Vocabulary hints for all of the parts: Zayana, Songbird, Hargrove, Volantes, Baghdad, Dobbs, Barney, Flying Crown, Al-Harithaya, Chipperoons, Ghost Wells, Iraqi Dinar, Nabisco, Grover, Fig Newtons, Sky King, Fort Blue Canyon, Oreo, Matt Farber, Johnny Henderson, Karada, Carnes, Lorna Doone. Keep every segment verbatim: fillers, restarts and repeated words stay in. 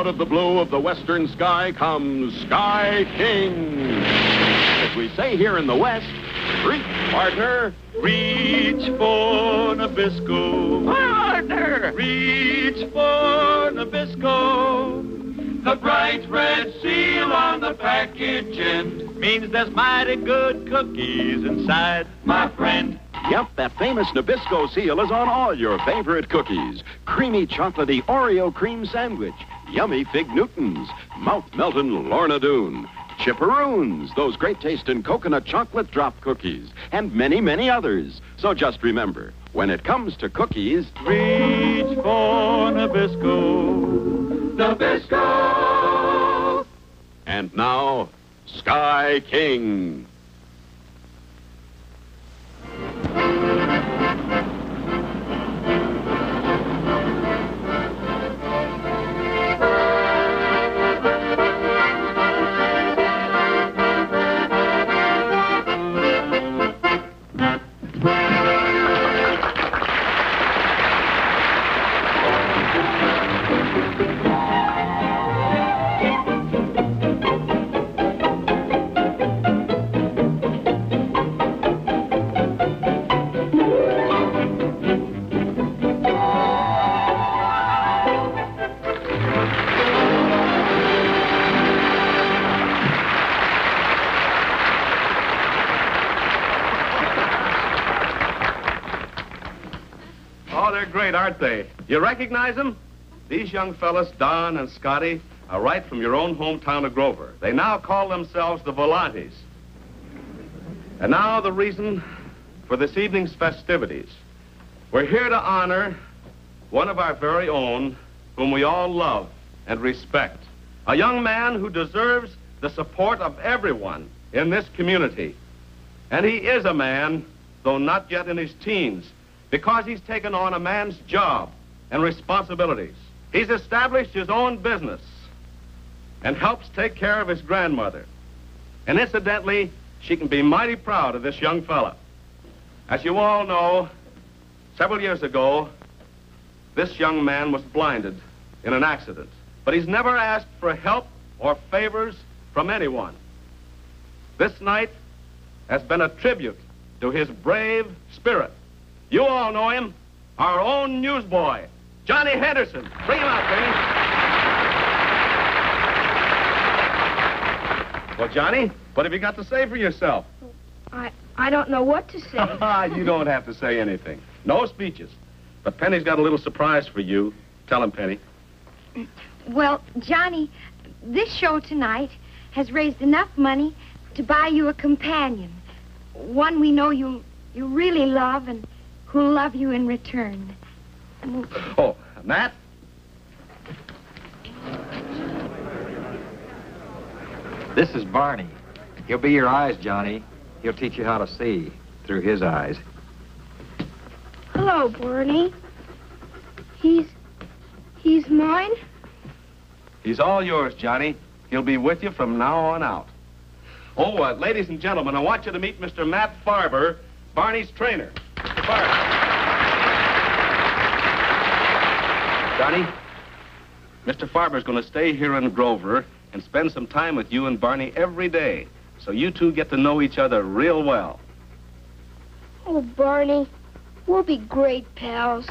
out of the blue of the western sky comes Sky King. As we say here in the West, reach, partner. Reach for Nabisco. Partner! Reach for Nabisco. The bright red seal on the package end means there's mighty good cookies inside, my friend. Yep, that famous Nabisco seal is on all your favorite cookies. Creamy, chocolatey Oreo cream sandwich. Yummy Fig Newtons. Mouth-melting Lorna Doone. Chipperoons, those great tasting coconut chocolate drop cookies. And many, many others. So just remember, when it comes to cookies... Reach for Nabisco. Nabisco! And now, Sky King. Great, aren't they? You recognize them? These young fellas, Don and Scotty, are right from your own hometown of Grover. They now call themselves the Volantes. And now the reason for this evening's festivities. We're here to honor one of our very own, whom we all love and respect. A young man who deserves the support of everyone in this community. And he is a man, though not yet in his teens, because he's taken on a man's job and responsibilities. He's established his own business and helps take care of his grandmother. And incidentally, she can be mighty proud of this young fella. As you all know, several years ago, this young man was blinded in an accident, but he's never asked for help or favors from anyone. This night has been a tribute to his brave spirit. You all know him, our own newsboy, Johnny Henderson. Bring him out, baby. Well, Johnny, what have you got to say for yourself? I, I don't know what to say. You don't have to say anything. No speeches. But Penny's got a little surprise for you. Tell him, Penny. Well, Johnny, this show tonight has raised enough money to buy you a companion. One we know you, you really love and... who'll love you in return. Oh, Matt? This is Barney. He'll be your eyes, Johnny. He'll teach you how to see through his eyes. Hello, Barney. He's... he's mine? He's all yours, Johnny. He'll be with you from now on out. Oh, uh, ladies and gentlemen, I want you to meet Mister Matt Farber, Barney's trainer. Johnny, Mister Farber's going to stay here in Grover and spend some time with you and Barney every day, so you two get to know each other real well. Oh, Barney, we'll be great pals.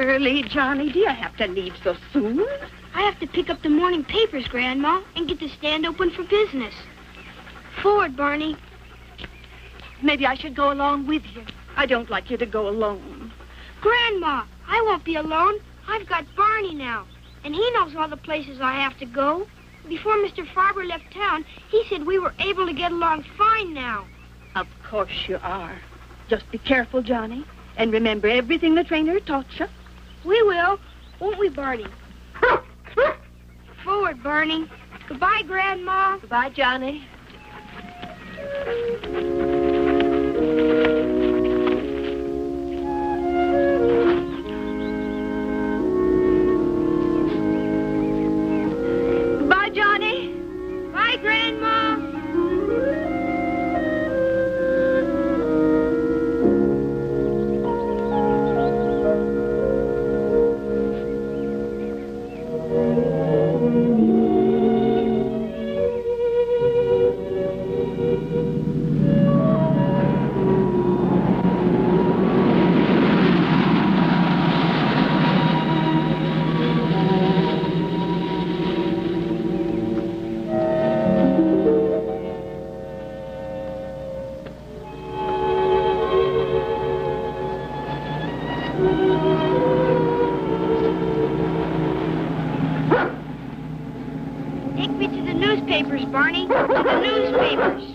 Early, Johnny. Do you have to leave so soon? I have to pick up the morning papers, Grandma, and get the stand open for business. Forward, Barney. Maybe I should go along with you. I don't like you to go alone. Grandma, I won't be alone. I've got Barney now, and he knows all the places I have to go. Before Mister Farber left town, he said we were able to get along fine now. Of course you are. Just be careful, Johnny, and remember everything the trainer taught you. We will, won't we, Barney? Forward, Barney. Goodbye, Grandma. Goodbye, Johnny. the newspapers.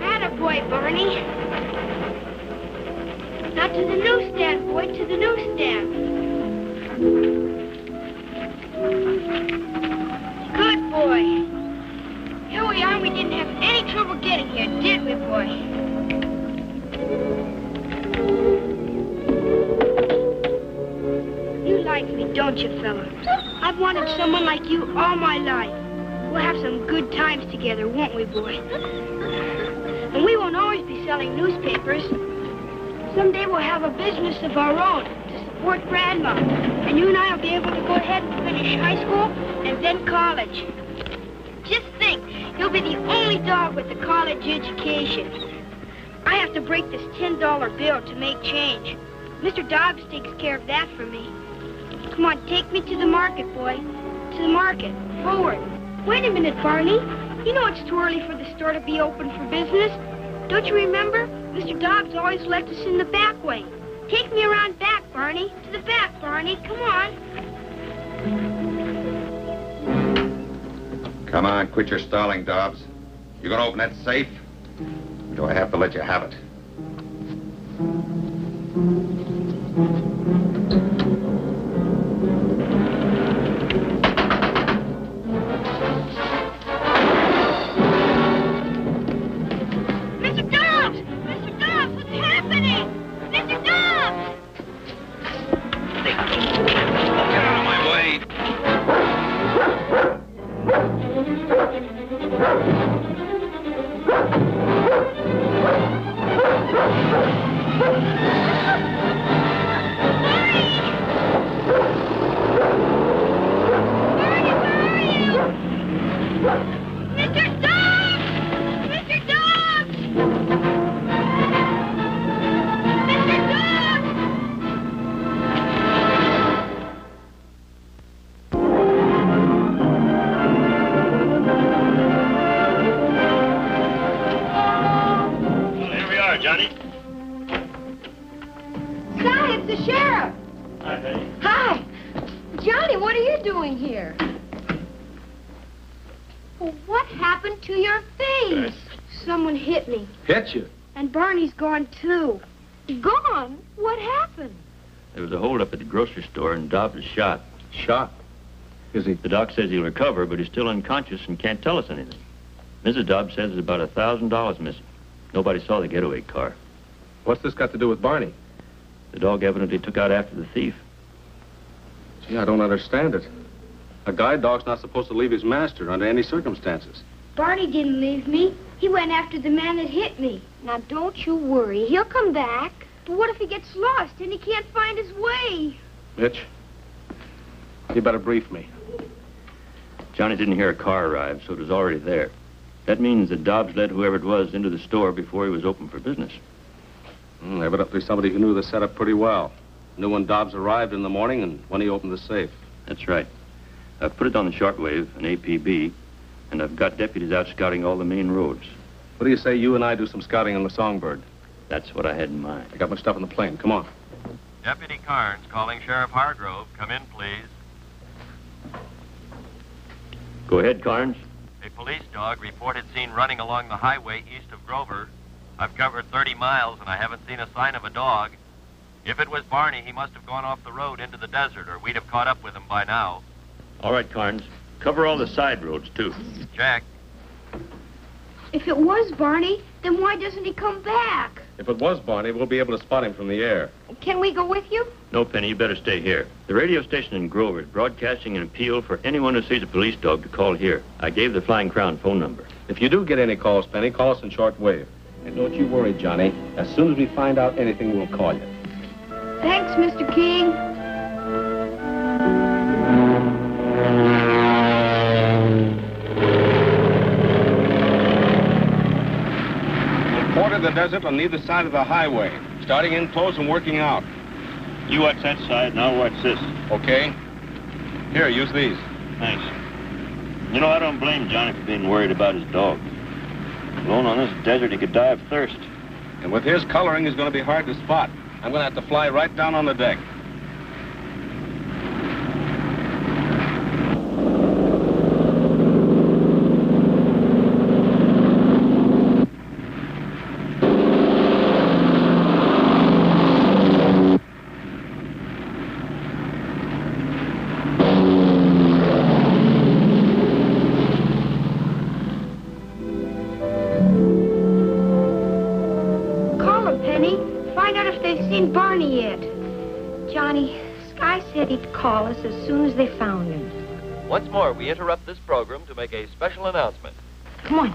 Attaboy, Barney. Now to the newsstand, boy, to the newsstand. Good boy. Here we are. We didn't have any trouble getting here, did we, boy? You like me, don't you, fella? I've wanted someone like you all my life. We'll have some good times together, won't we, boy? And we won't always be selling newspapers. Someday we'll have a business of our own to support Grandma. And you and I will be able to go ahead and finish high school and then college. Just think, you'll be the only dog with a college education. I have to break this ten dollar bill to make change. Mister Dobbs takes care of that for me. Come on, take me to the market, boy. To the market. Forward. Wait a minute, Barney. You know it's too early for the store to be open for business. Don't you remember? Mister Dobbs always left us in the back way. Take me around back, Barney. To the back, Barney. Come on. Come on, quit your stalling, Dobbs. You gonna open that safe? Or do I have to let you have it? Dobbs is shot. Shot? Is he? The doc says he'll recover, but he's still unconscious and can't tell us anything. Missus Dobbs says there's about a thousand dollars missing. Nobody saw the getaway car. What's this got to do with Barney? The dog evidently took out after the thief. Gee, I don't understand it. A guide dog's not supposed to leave his master under any circumstances. Barney didn't leave me. He went after the man that hit me. Now, don't you worry. He'll come back. But what if he gets lost and he can't find his way? Mitch? You better brief me. Johnny didn't hear a car arrive, so it was already there. That means that Dobbs led whoever it was into the store before he was open for business. Mm, evidently somebody who knew the setup pretty well. Knew when Dobbs arrived in the morning and when he opened the safe. That's right. I've put it on the shortwave, an A P B, and I've got deputies out scouting all the main roads. What do you say you and I do some scouting on the Songbird? That's what I had in mind. I got my stuff on the plane. Come on. Deputy Carnes calling Sheriff Hargrove. Come in, please. Go ahead, Carnes. A police dog reported seen running along the highway east of Grover. I've covered thirty miles, and I haven't seen a sign of a dog. If it was Barney, he must have gone off the road into the desert, or we'd have caught up with him by now. All right, Carnes. Cover all the side roads, too. Jack. If it was Barney, then why doesn't he come back? If it was Barney, we'll be able to spot him from the air. Can we go with you? No, Penny, you better stay here. The radio station in Grover is broadcasting an appeal for anyone who sees a police dog to call here. I gave the Flying Crown phone number. If you do get any calls, Penny, call us in short wave. And don't you worry, Johnny. As soon as we find out anything, we'll call you. Thanks, Mister King. The desert on either side of the highway, starting in close and working out. You watch that side, now watch this. Okay. Here, use these. Thanks. You know, I don't blame Johnny for being worried about his dog. Alone on this desert, he could die of thirst. And with his coloring, he's going to be hard to spot. I'm going to have to fly right down on the deck. they've seen Barney yet. Johnny, Sky said he'd call us as soon as they found him. Once more, we interrupt this program to make a special announcement. Come on.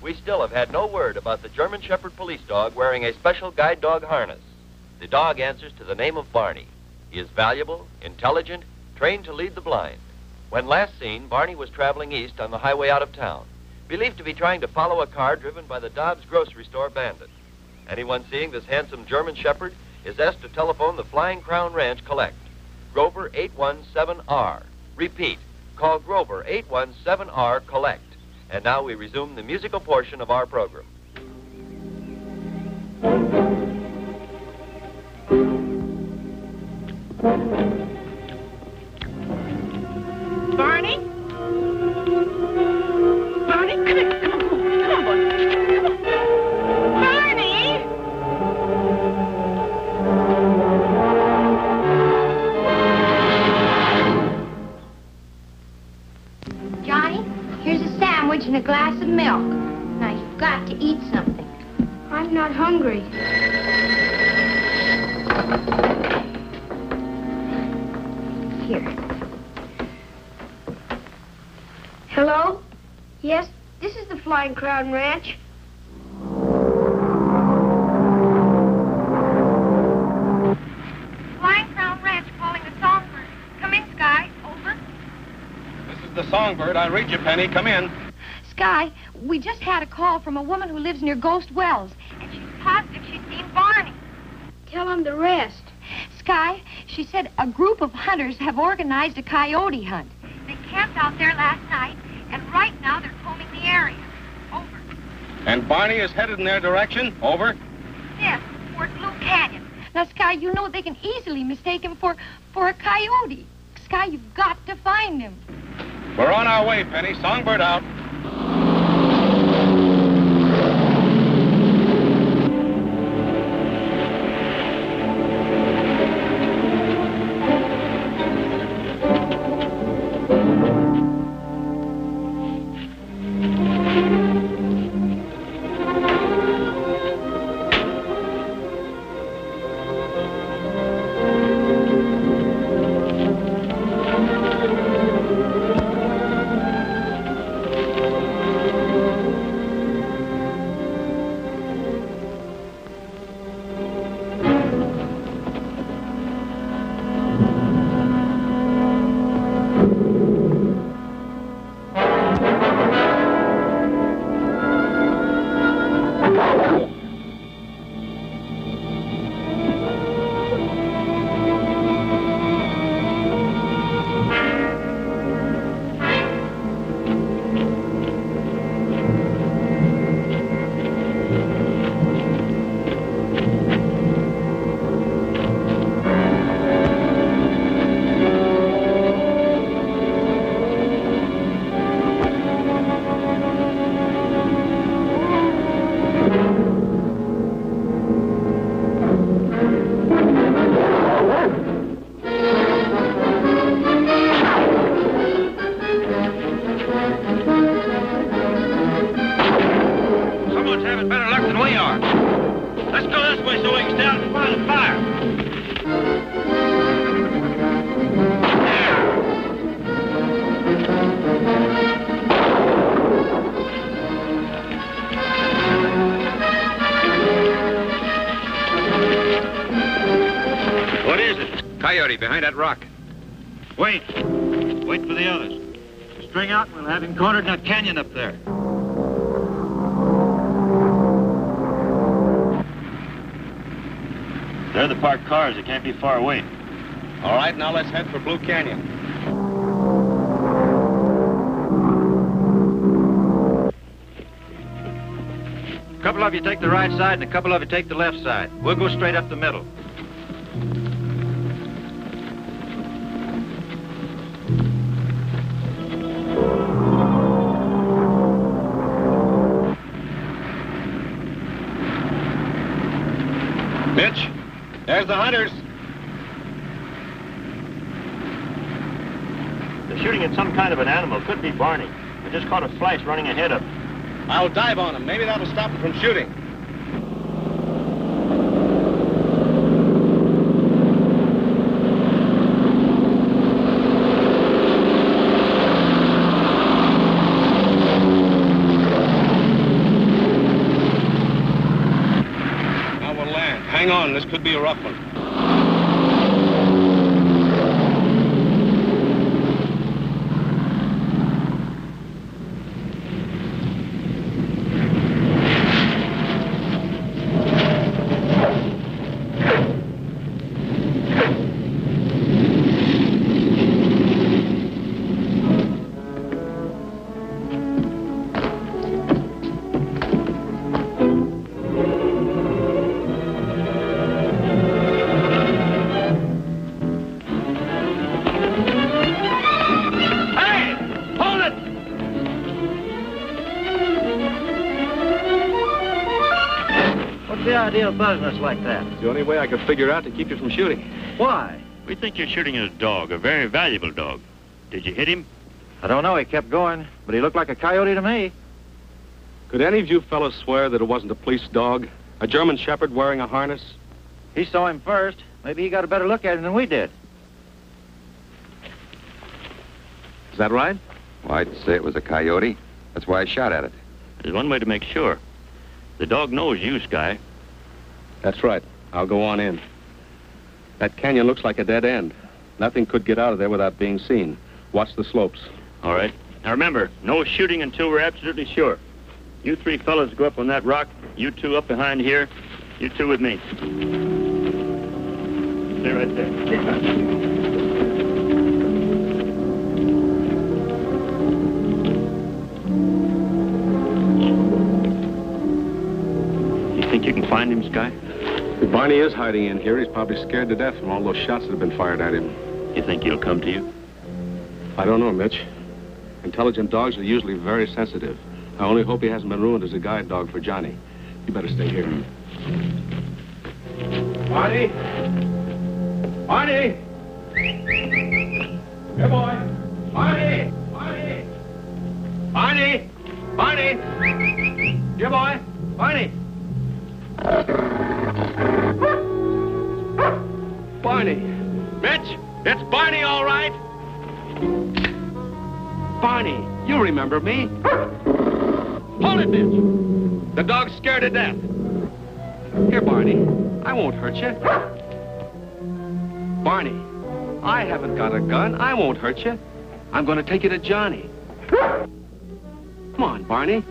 We still have had no word about the German Shepherd police dog wearing a special guide dog harness. The dog answers to the name of Barney. He is valuable, intelligent, trained to lead the blind. When last seen, Barney was traveling east on the highway out of town, believed to be trying to follow a car driven by the Dobbs grocery store bandit. Anyone seeing this handsome German Shepherd is asked to telephone the Flying Crown Ranch Collect. Grover eight one seven R. Repeat, call Grover eight one seven R Collect. And now we resume the musical portion of our program. Barney? Barney, come here. Come on, come on, boy. Come on. Barney! Johnny, here's a sandwich and a glass of milk. Now, you've got to eat something. I'm not hungry. Here. Hello? Yes, this is the Flying Crown Ranch. Flying Crown Ranch calling the Songbird. Come in, Sky. Over. This is the Songbird. I read you, Penny. Come in. Sky, we just had a call from a woman who lives near Ghost Wells, and she's positive she's seen Barney. Tell him the rest. Sky, she said a group of hunters have organized a coyote hunt. They camped out there last night, and right now they're combing the area. Over. And Barney is headed in their direction? Over. Yes, toward Blue Canyon. Now, Sky, you know they can easily mistake him for, for a coyote. Sky, you've got to find him. We're on our way, Penny. Songbird out. Behind that rock. Wait. Wait for the others. String out and we'll have him cornered in that canyon up there. They're the parked cars. They can't be far away. All right, now let's head for Blue Canyon. A couple of you take the right side and a couple of you take the left side. We'll go straight up the middle. There's the hunters. They're shooting at some kind of an animal. Could be Barney. I just caught a flash running ahead of him. I'll dive on him. Maybe that'll stop him from shooting. down. This could be a rough one. Business like that. It's the only way I could figure out to keep you from shooting. Why? We think you're shooting at a dog, a very valuable dog. Did you hit him? I don't know. He kept going, but he looked like a coyote to me. Could any of you fellas swear that it wasn't a police dog? A German shepherd wearing a harness? He saw him first. Maybe he got a better look at him than we did. Is that right? Well, I'd say it was a coyote. That's why I shot at it. There's one way to make sure. The dog knows you, Sky. That's right. I'll go on in. That canyon looks like a dead end. Nothing could get out of there without being seen. Watch the slopes. All right. Now remember, no shooting until we're absolutely sure. You three fellas go up on that rock, you two up behind here, you two with me. Stay right there. You can find him, Sky? If Barney is hiding in here, he's probably scared to death from all those shots that have been fired at him. You think he'll come to you? I don't know, Mitch. Intelligent dogs are usually very sensitive. I only hope he hasn't been ruined as a guide dog for Johnny. You better stay here. Barney! Barney! Here, boy! Barney! Barney! Barney! Barney! Here, boy! Barney! Barney. Mitch, it's Barney, all right. Barney, you remember me. Hold it, Mitch. The dog's scared to death. Here, Barney, I won't hurt you. Barney, I haven't got a gun. I won't hurt you. I'm going to take you to Johnny. Come on, Barney.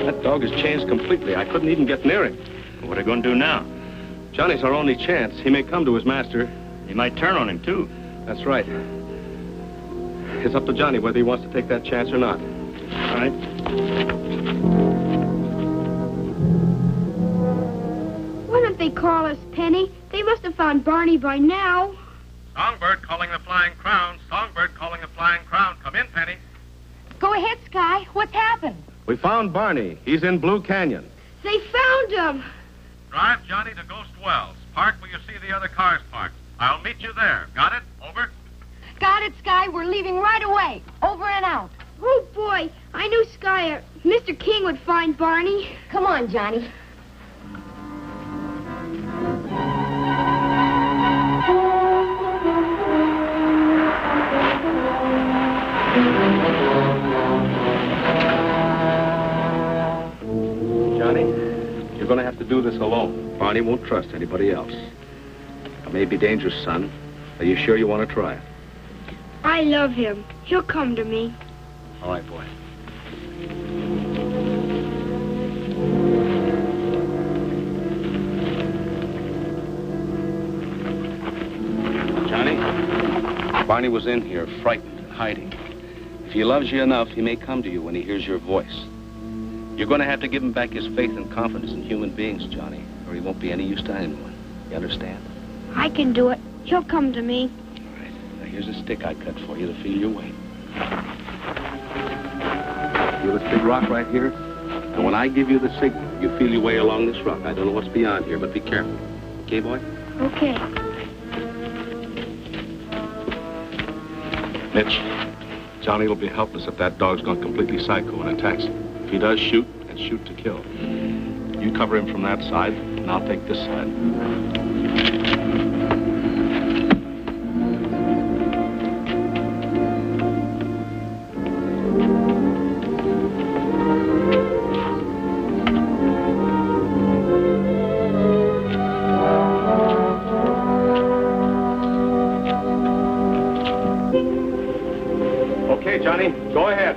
That dog is changed completely. I couldn't even get near him. What are you going to do now? Johnny's our only chance. He may come to his master. He might turn on him, too. That's right. It's up to Johnny whether he wants to take that chance or not. All right. Why don't they call us, Penny? They must have found Barney by now. Songbird calling the Flying Crown. Songbird calling the Flying Crown. Come in, Penny. Go ahead, Sky. What's happened? We found Barney. He's in Blue Canyon. They found him. Drive Johnny to Ghost Wells. Park where you see the other cars parked. I'll meet you there. Got it? Over. Got it, Sky. We're leaving right away. Over and out. Oh, boy. I knew Sky or Mister King would find Barney. Come on, Johnny. You're going to have to do this alone. Barney won't trust anybody else. It may be dangerous, son. Are you sure you want to try it? I love him. He'll come to me. All right, boy. Johnny, Barney was in here, frightened and hiding. If he loves you enough, he may come to you when he hears your voice. You're going to have to give him back his faith and confidence in human beings, Johnny, or he won't be any use to anyone. You understand? I can do it. He'll come to me. All right. Now, here's a stick I cut for you to feel your way. Feel this big rock right here? And when I give you the signal, you feel your way along this rock. I don't know what's beyond here, but be careful. Okay, boy? Okay. Mitch, Johnny will be helpless if that dog's gone completely psycho and attacks him. If he does shoot, and shoot to kill. You cover him from that side, and I'll take this side. Okay, Johnny, go ahead.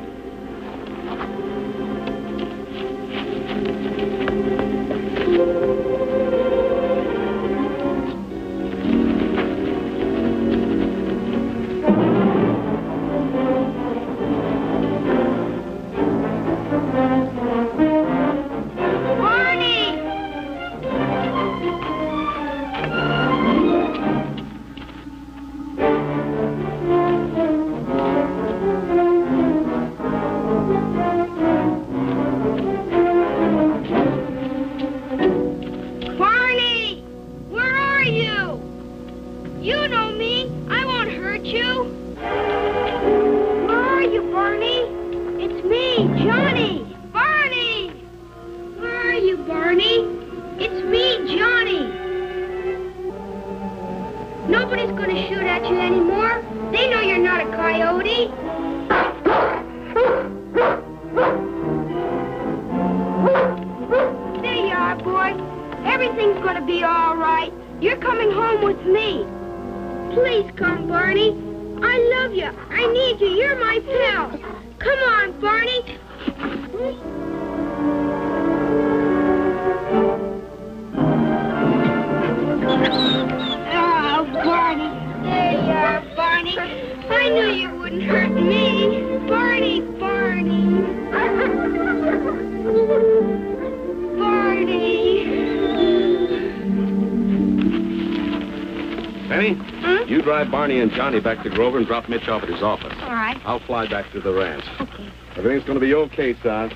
Barney and Johnny back to Grover and drop Mitch off at his office. All right. I'll fly back to the ranch. Okay. Everything's going to be okay, son.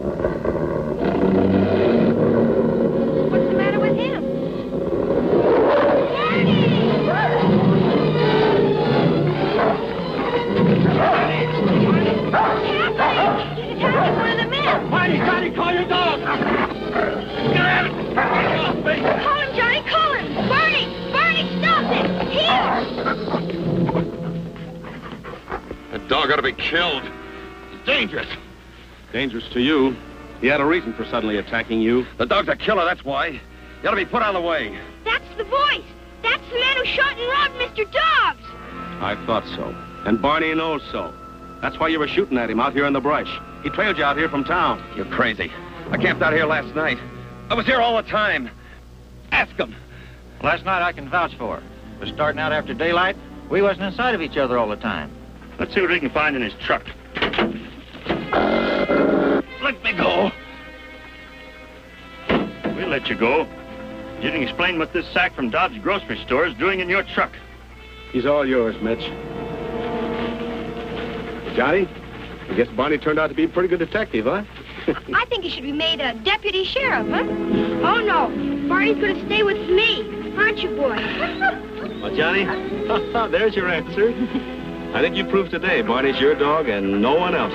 What's the matter with him? Barney! What's happening? He's attacking one of the men. Barney, Johnny, call your dog. Call him, Johnny, call him. Barney! That dog ought to be killed. It's dangerous. Dangerous to you? He had a reason for suddenly attacking you. The dog's a killer, that's why. You ought to be put out of the way. That's the voice. That's the man who shot and robbed Mister Dobbs. I thought so. And Barney knows so. That's why you were shooting at him out here in the brush. He trailed you out here from town. You're crazy. I camped out here last night. I was here all the time. Ask him. Last night I can vouch for her. Was starting out after daylight, we wasn't inside of each other all the time. Let's see what we can find in his truck. Let me go. We'll let you go. You didn't explain what this sack from Dobbs' grocery store is doing in your truck. He's all yours, Mitch. Johnny, I guess Barney turned out to be a pretty good detective, huh? I think he should be made a deputy sheriff, huh? Oh, no. Barney's going to stay with me, aren't you, boy? Well, Johnny, there's your answer. I think you proved today Barney's your dog and no one else.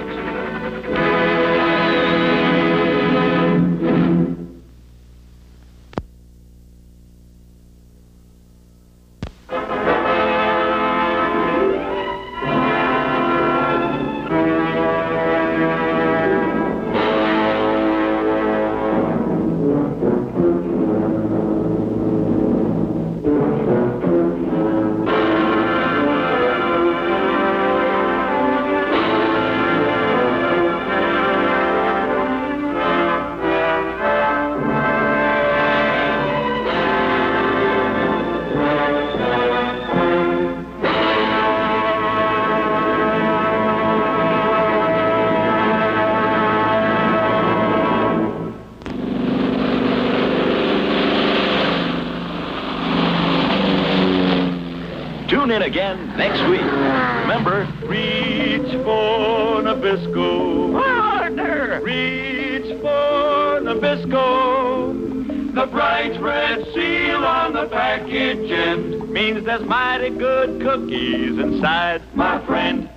Again next week. Remember, reach for Nabisco. Harder! Reach for Nabisco. The bright red seal on the package end means there's mighty good cookies inside, my friend.